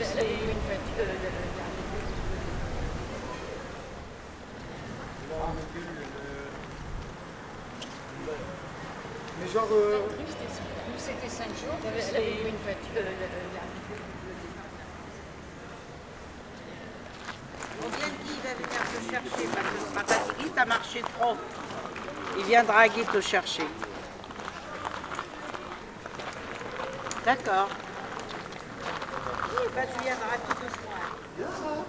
Mais genre... Nous c'était 5 jours, il y avait une fête. On vient de dire qu'il va venir te chercher parce que Papatigui t'a marché trop. Il viendra Guy te chercher. D'accord. Oui, bah tu viendras tout le soir. Bien ça.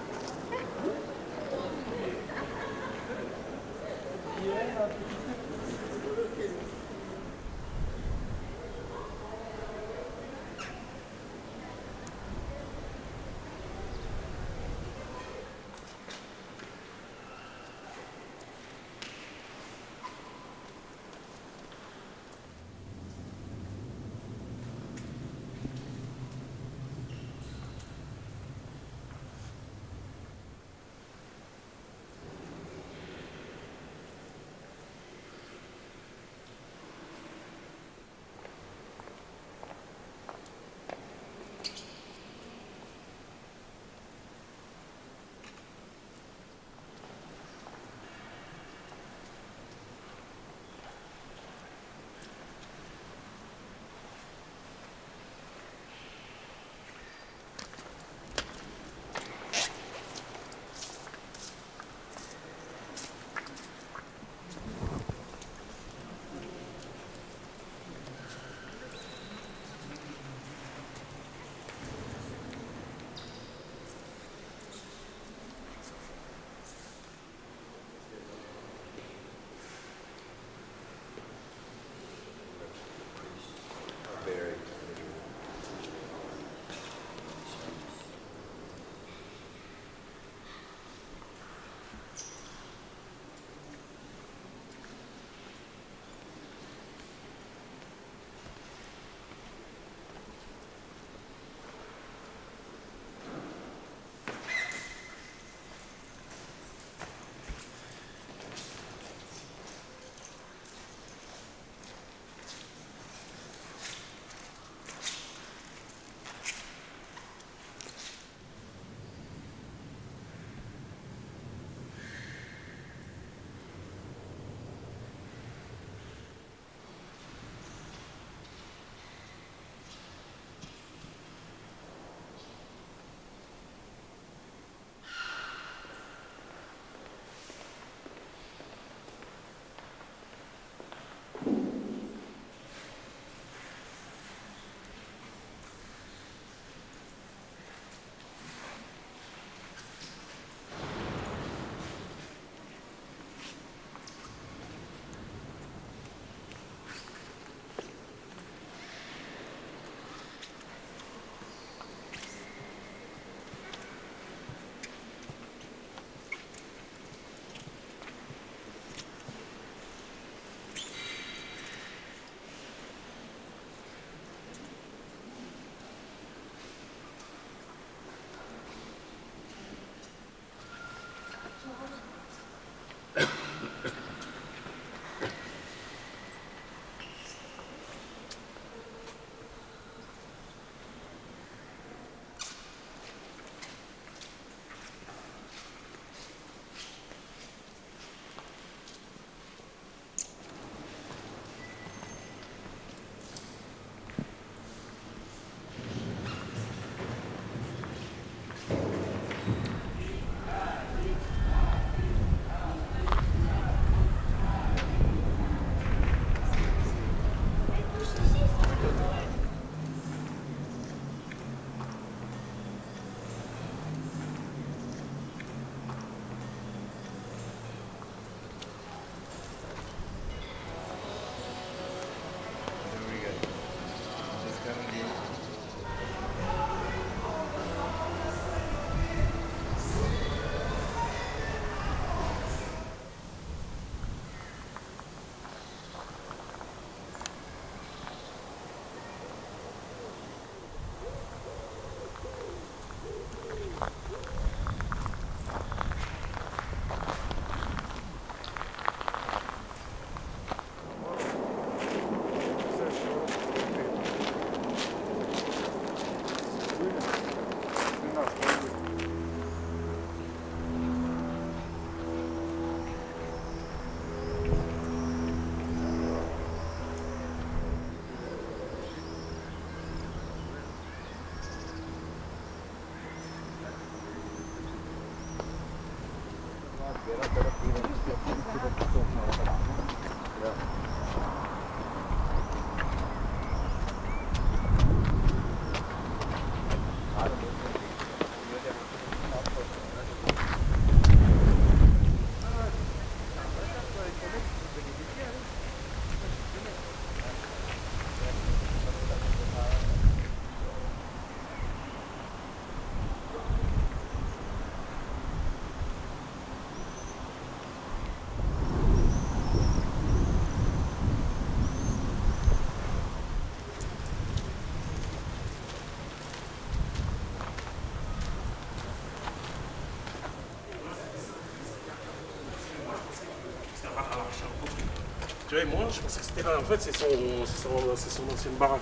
Tu vois, moi, je pensais que c'était là. En fait, c'est son ancienne baraque.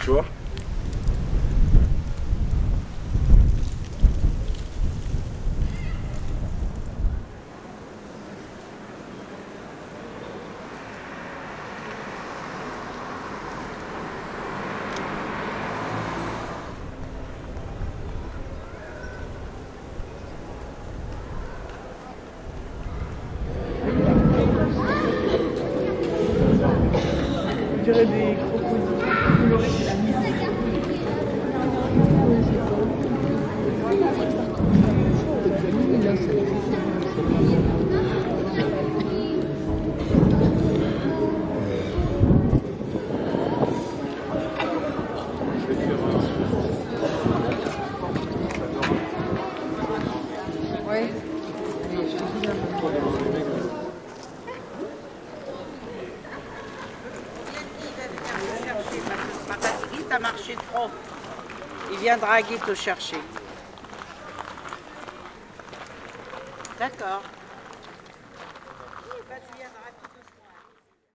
Tu vois? Il viendra à Guy te chercher. D'accord.